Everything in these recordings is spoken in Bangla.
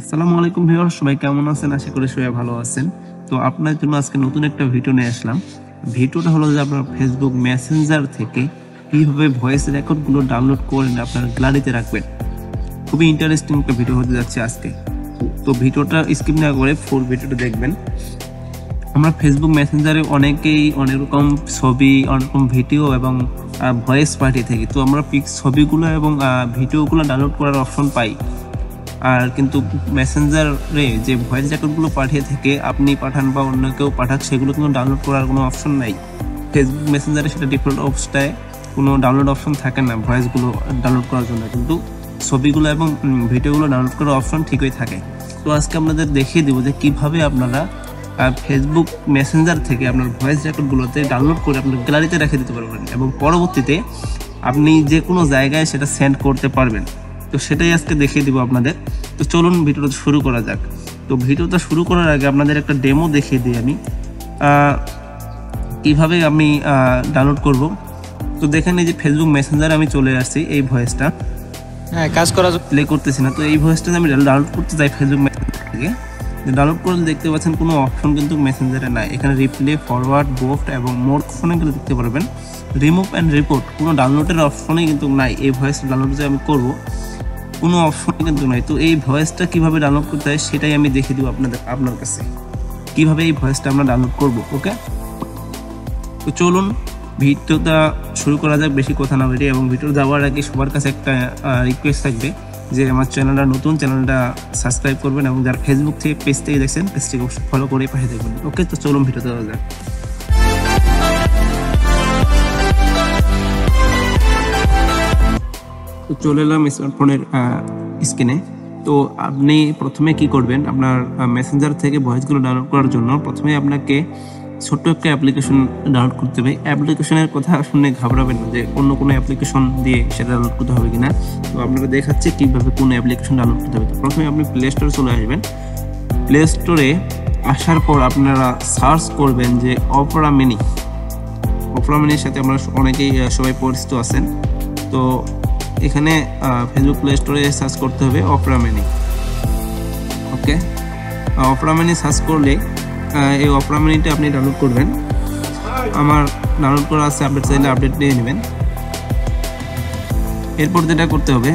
আসসালামু আলাইকুম ভিউয়ার্স, সবাই কেমন আছেন? আশা করি সবাই ভালো আছেন। তো আপনাদের জন্য আজকে নতুন একটা ভিডিও নিয়ে আসলাম। ভিডিওটা হলো যে আপনার ফেসবুক মেসেঞ্জার থেকে কীভাবে ভয়েস রেকর্ডগুলো ডাউনলোড করে আপনার গ্যালারিতে রাখবেন। খুবই ইন্টারেস্টিং একটা ভিডিও হতে যাচ্ছে আজকে। তো ভিডিওটা স্কিপ না করে ফুল ভিডিওটা দেখবেন। আমরা ফেসবুক মেসেঞ্জারে অনেকেই অনেক রকম ছবি, অনেক রকম ভিডিও এবং ভয়েস পাঠিয়ে থাকি। তো আমরা ছবিগুলো এবং ভিডিওগুলো ডাউনলোড করার অপশন পাই, আর কিন্তু মেসেঞ্জারে যে ভয়েস রেকর্ডগুলো পাঠিয়ে থাকে, আপনি পাঠান বা অন্য কেউ পাঠাক, সেগুলো কিন্তু ডাউনলোড করার কোনো অপশন নাই। ফেসবুক মেসেঞ্জারে সেটা ডিফল্ট অপশনটায় কোনো ডাউনলোড অপশন থাকে না ভয়েসগুলো ডাউনলোড করার জন্য, কিন্তু ছবিগুলো এবং ভিডিওগুলো ডাউনলোড করার অপশন ঠিকই থাকে। তো আজকে আপনাদের দেখিয়ে দেবো যে কীভাবে আপনারা ফেসবুক মেসেঞ্জার থেকে আপনার ভয়েস রেকর্ডগুলোতে ডাউনলোড করে আপনার গ্যালারিতে রেখে দিতে পারবেন এবং পরবর্তীতে আপনি যে কোনো জায়গায় সেটা সেন্ড করতে পারবেন। তো সেটাই আজকে দেখিয়ে দেবো আপনাদের। তো চলুন ভিডিওটা শুরু করা যাক। তো ভিডিওটা শুরু করার আগে আপনাদের একটা ডেমো দেখিয়ে দিই আমি কীভাবে আমি ডাউনলোড করব। তো দেখেন, এই যে ফেসবুক মেসেঞ্জারে আমি চলে আসছি, এই ভয়েসটা কাজ করা প্লে করতেছি না। তো এই ভয়েসটা আমি ডাউনলোড করতে চাই ফেসবুক মেসেঞ্জার থেকে। ডাউনলোড করলে দেখতে পাচ্ছেন কোনো অপশন কিন্তু মেসেঞ্জারে নাই। এখানে রিপ্লে, ফরওয়ার্ড, বোফট এবং মোর অপশনে কিন্তু দেখতে পারবেন। রিমুভ অ্যান্ড রিপোর্ট কোনো ডাউনলোডের অপশনেই কিন্তু নাই। এই ভয়েস ডাউনলোড যে আমি করব কোনো অপশন কিন্তু নাই। তো এই ভয়েসটা কীভাবে ডাউনলোড করতে হয় সেটাই আমি দেখিয়ে দেবো আপনার কাছে, কীভাবে এই ভয়েসটা আমরা ডাউনলোড করব। ওকে, তো চলুন ভিডিওটা শুরু করা যাক, বেশি কথা না বেরিয়ে। এবং ভিডিও যাওয়ার আগে সবার কাছে একটা রিকোয়েস্ট থাকবে যে আমার চ্যানেলটা নতুন, চ্যানেলটা সাবস্ক্রাইব করবেন এবং যারা ফেসবুক থেকে পেজ থেকে দেখছেন পেজটিকে ফলো করে পাঠিয়ে দেখবেন। ওকে, তো চলুন ভিডিওতে যাওয়া যাক। তো চলে এলাম স্মার্টফোনের স্ক্রিনে। তো আপনি প্রথমে কি করবেন, আপনার মেসেঞ্জার থেকে ভয়েসগুলো ডাউনলোড করার জন্য প্রথমে আপনাকে ছোট্ট একটা অ্যাপ্লিকেশন ডাউনলোড করতে হবে। অ্যাপ্লিকেশনের কথা শুনে ঘাবড়াবেন না যে অন্য কোনো অ্যাপ্লিকেশন দিয়ে সেটা ডাউনলোড করতে হবে কিনা। তো আপনারা দেখাচ্ছে কীভাবে কোন অ্যাপ্লিকেশন ডাউনলোড করতে হবে। প্রথমে আপনি প্লে স্টোরে চলে আসবেন। প্লে স্টোরে আসার পর আপনারা সার্চ করবেন যে অপেরা মিনি। অপেরা মিনির সাথে আমরা অনেকেই সবাই পরিচিত আছেন। তো এখানে ফেসবুক প্লে স্টোরে সার্চ করতে হবে Opera mini. Okay, Opera mini search করলে এই অপেরা মিনিটা আপনি ডাউনলোড করবেন। আমার ডাউনলোড করা আছে, আপডেট চাইলে আপডেট নিয়ে নেবেন। এরপর যেটা করতে হবে,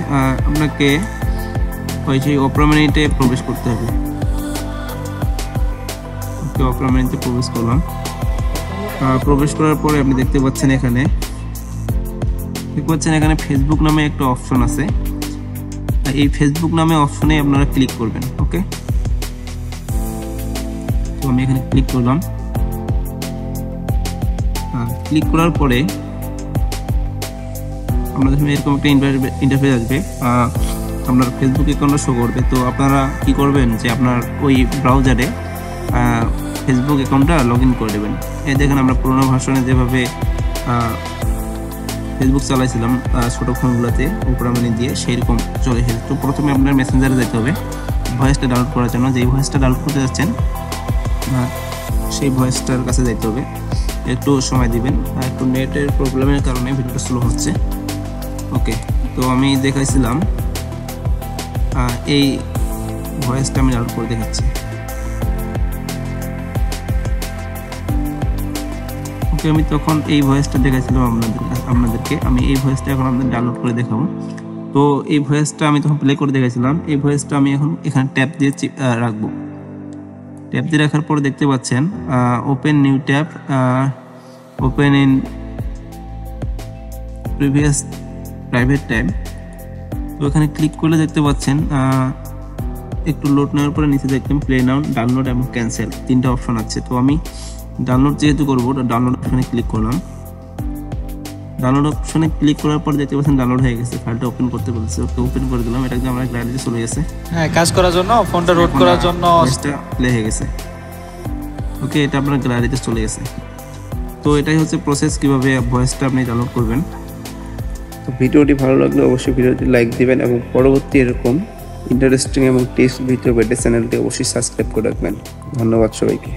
আপনাকে ওই সেই অপেরা মিনিতে প্রবেশ করতে হবে। অপেরা মিনিতে প্রবেশ করলাম। প্রবেশ করার পরে আপনি দেখতে পাচ্ছেন এখানে ফেসবুক নামে একটা অপশন আছে। এই ফেসবুক নামে অপশনে আপনারা ক্লিক করবেন। ওকে, আমি এখানে ক্লিক করলাম। ক্লিক করার পরে আপনাদের সামনে এরকম একটা ইন্টারফেস আসবে, আপনার ফেসবুক অ্যাকাউন্টটা শো করবে। তো আপনারা কি করবেন যে আপনার ওই ব্রাউজারে ফেসবুক অ্যাকাউন্টটা লগ ইন করে দেবেন। এই দেখেন, আমরা পুরোনো ভার্সনে যেভাবে ফেসবুক চালাইছিলাম ছোটো ফোনগুলোতে অপেরা মিনি দিয়ে, সেইরকম চলে এসেছে। তো প্রথমে আপনার মেসেঞ্জারে যেতে হবে ভয়েসটা ডাউনলোড করার জন্য। যেই ভয়েসটা ডাউনলোড করতে যাচ্ছেন সেই ভয়েসটার কাছে যাইতে হবে। একটু সময় দিবেন, একটু নেটের প্রবলেমের কারণে ভিডিওটা স্লো হচ্ছে। ওকে, তো আমি দেখাইছিলাম এই ভয়েসটা আমি ডাউনলোড করে দেখাচ্ছি। ওকে, আমি তখন এই ভয়েসটা দেখাইছিলাম আপনাদেরকে। আমি এই ভয়েসটা এখন আপনাদের ডাউনলোড করে দেখাবো। তো এই ভয়েসটা আমি তখন প্লে করে দেখাইছিলাম। এই ভয়েসটা আমি এখন এখানে ট্যাপ দিয়ে রাখবো। ট্যাপ দিয়ে রাখার পর দেখতে পাচ্ছেন open new tab, open in previous private tab. তো এখানে ক্লিক করলে দেখতে পাচ্ছেন একটু লোড নেওয়ার পরে নিচে দেখবেন প্লে নাও, ডাউনলোড এবং ক্যান্সেল, তিনটা অপশন আছে। তো আমি ডাউনলোড যেহেতু করবো, ডাউনলোড অপশনে ক্লিক করলাম। ডাউনলোড অপশনে ক্লিক করার পর দেখতে পাচ্ছেন ডাউনলোড হয়ে গেছে, ফাইলটা ওপেন করতে বলেছে। ওকে, ওপেন করে দিলাম। এটা কিন্তু আমার গ্যালারিতে চলে গেছে, হ্যাঁ, কাজ করার জন্য, ফোনটা রোড করার জন্য প্লে হয়ে গেছে। ওকে, এটা আপনার গ্যালারিতে চলে গেছে। তো এটাই হচ্ছে প্রসেস কীভাবে ভয়েসটা আপনি ডাউনলোড করবেন। তো ভিডিওটি ভালো লাগলে অবশ্যই ভিডিওটি লাইক দিবেন এবং পরবর্তী এরকম ইন্টারেস্টিং এবং টিপস ভিডিও পেতে চ্যানেলটি অবশ্যই সাবস্ক্রাইব করে রাখবেন। ধন্যবাদ সবাইকে।